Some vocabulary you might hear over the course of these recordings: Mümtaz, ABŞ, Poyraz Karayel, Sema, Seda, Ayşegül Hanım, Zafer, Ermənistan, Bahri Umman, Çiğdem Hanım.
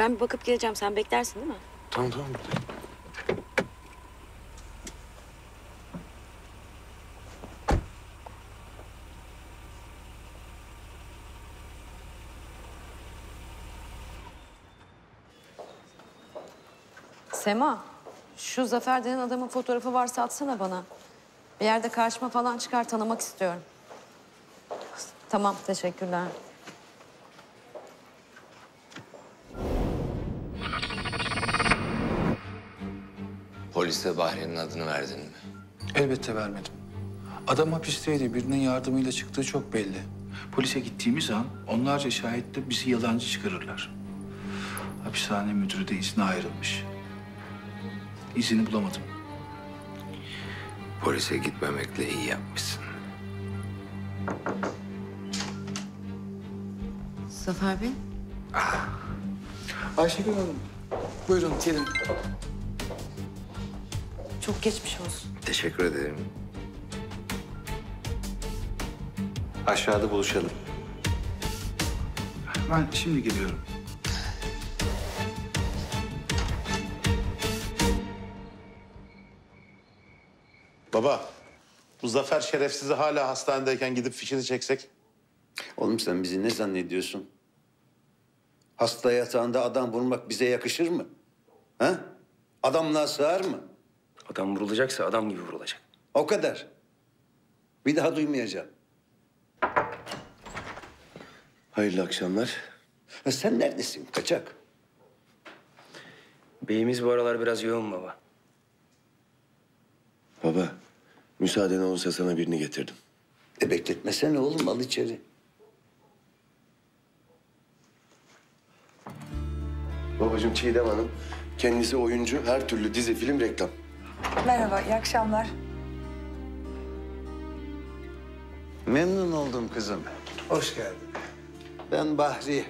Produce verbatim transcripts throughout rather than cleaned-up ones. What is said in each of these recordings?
Ben bir bakıp geleceğim. Sen beklersin değil mi? Tamam tamam buradayım. Sema, şu Zafer denen adamın fotoğrafı varsa atsana bana. Bir yerde karşıma falan çıkar, tanımak istiyorum. Tamam, teşekkürler. Polise Bahri'nin adını verdin mi? Elbette vermedim. Adam hapisteydi, birinin yardımıyla çıktığı çok belli. Polise gittiğimiz an onlarca şahitle bizi yalancı çıkarırlar. Hapishane müdürü de izne ayrılmış. İzini bulamadım. Polise gitmemekle iyi yapmışsın. Zafer Bey. Ah. Ayşegül Hanım, buyurun gelin. Çok geçmiş olsun. Teşekkür ederim. Aşağıda buluşalım. Ben şimdi geliyorum. Baba, bu Zafer şerefsizi hala hastanedeyken gidip fişini çeksek. Oğlum sen bizi ne zannediyorsun? Hasta yatağında adam vurmak bize yakışır mı? Ha? Adamlığa sığar mı? Adam vurulacaksa adam gibi vurulacak. O kadar. Bir daha duymayacağım. Hayırlı akşamlar. Ha, sen neredesin kaçak? Beyimiz bu aralar biraz yoğun baba. Baba, müsaaden olursa sana birini getirdim. E bekletmesene oğlum, al içeri. Babacığım, Çiğdem Hanım. Kendisi oyuncu, her türlü dizi, film, reklam. Merhaba, iyi akşamlar. Memnun oldum kızım. Hoş geldin. Ben Bahri.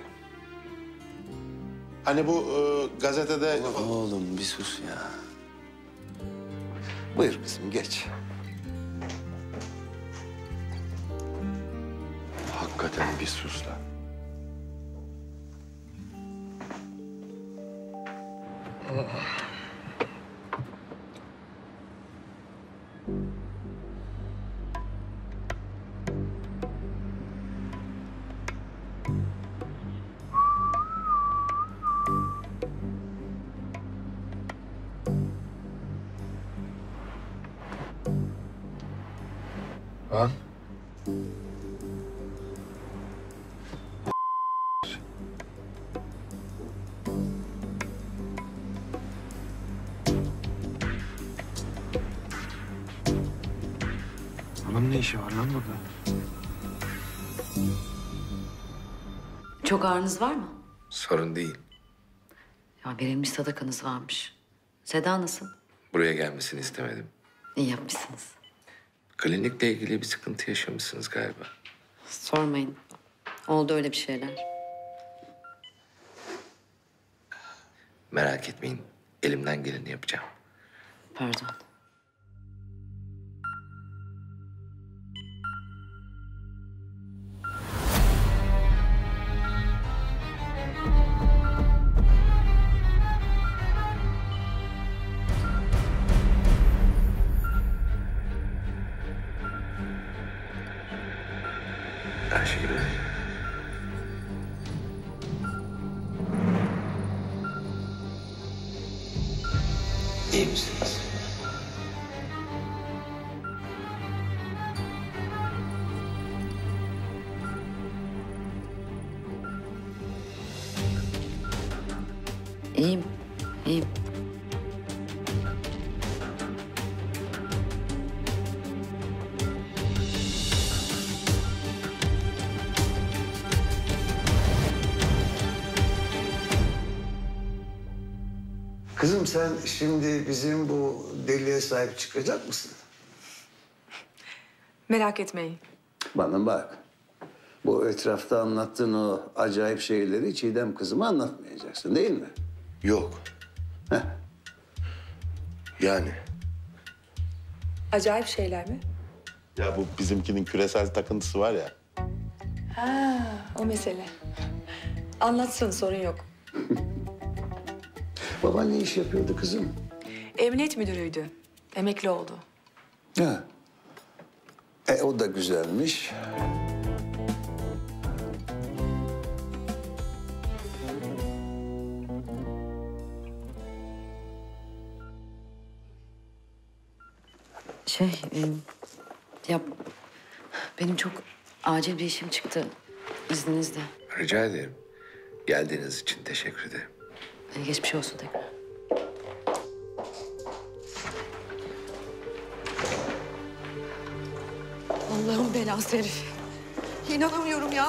Hani bu e, gazetede... Oğlum, oğlum bir sus ya. Buyur kızım, geç. Hakikaten bir sus lan. Ha? Adam ne işi var lan burada? Çok ağrınız var mı? Sorun değil. Ya verilmiş sadakanız varmış. Seda nasıl? Buraya gelmesini istemedim. İyi yapmışsınız. Klinikle ilgili bir sıkıntı yaşamışsınız galiba. Sormayın. Oldu öyle bir şeyler. Merak etmeyin. Elimden geleni yapacağım. Pardon. İyi misiniz? İyiyim, iyiyim. Kızım sen şimdi bizim bu deliye sahip çıkacak mısın? Merak etmeyin. Bana bak. Bu etrafta anlattığın o acayip şeyleri Çiğdem kızıma anlatmayacaksın değil mi? Yok. Heh. Yani. Acayip şeyler mi? Ya bu bizimkinin küresel takıntısı var ya. Ha, o mesele. Anlatsın, sorun yok. Baban ne iş yapıyordu kızım? Emniyet müdürüydü. Emekli oldu. Ha. E o da güzelmiş. Şey, ya benim çok acil bir işim çıktı izninizle. Rica ederim. Geldiğiniz için teşekkür ederim. Geçmiş olsun tekrar. Allah'ım belası herif. İnanamıyorum ya.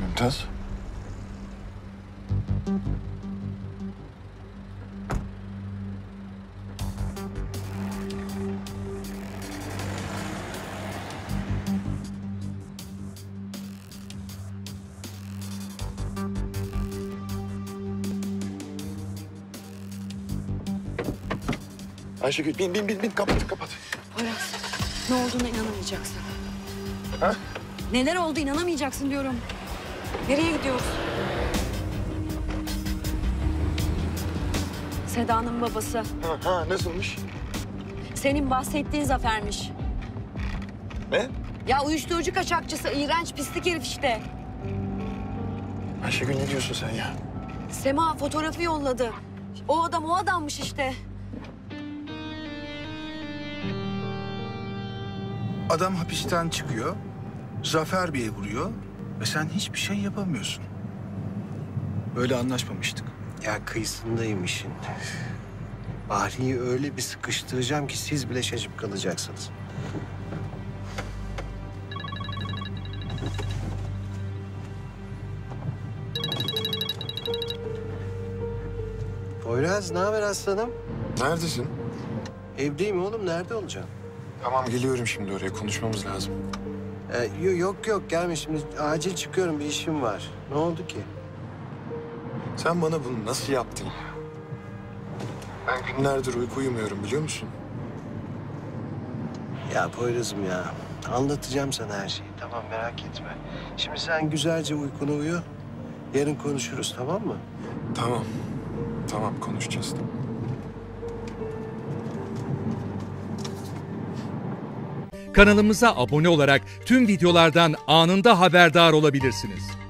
Mümtaz. Ayşegül bin bin bin bin kapat kapat. Poyraz, ne olduğuna inanamayacaksın. Ha? Neler oldu inanamayacaksın diyorum. Nereye gidiyoruz? Seda'nın babası. Ha, ha, nasılmış? Senin bahsettiğin Zafer'miş. Ne? Ya uyuşturucu kaçakçısı, iğrenç, pislik herif işte. Ayşegül ne diyorsun sen ya? Sema fotoğrafı yolladı. O adam o adammış işte. Adam hapisten çıkıyor, Zafer Bey'e vuruyor ve sen hiçbir şey yapamıyorsun. Böyle anlaşmamıştık. Ya kıyısındayım işin. Bahri'yi öyle bir sıkıştıracağım ki siz bile şaşıp kalacaksınız. Poyraz, ne haber aslanım? Neredesin? Evdeyim oğlum, nerede olacaksın? Tamam, geliyorum şimdi oraya. Konuşmamız lazım. Ee, yok yok, gelme şimdi. Acil çıkıyorum, bir işim var. Ne oldu ki? Sen bana bunu nasıl yaptın? Ben günlerdir uyku uyumuyorum, biliyor musun? Ya Poyraz'ım ya, anlatacağım sana her şeyi. Tamam, merak etme. Şimdi sen güzelce uykunu uyu. Yarın konuşuruz, tamam mı? Tamam. Tamam, konuşacağız. Kanalımıza abone olarak tüm videolardan anında haberdar olabilirsiniz.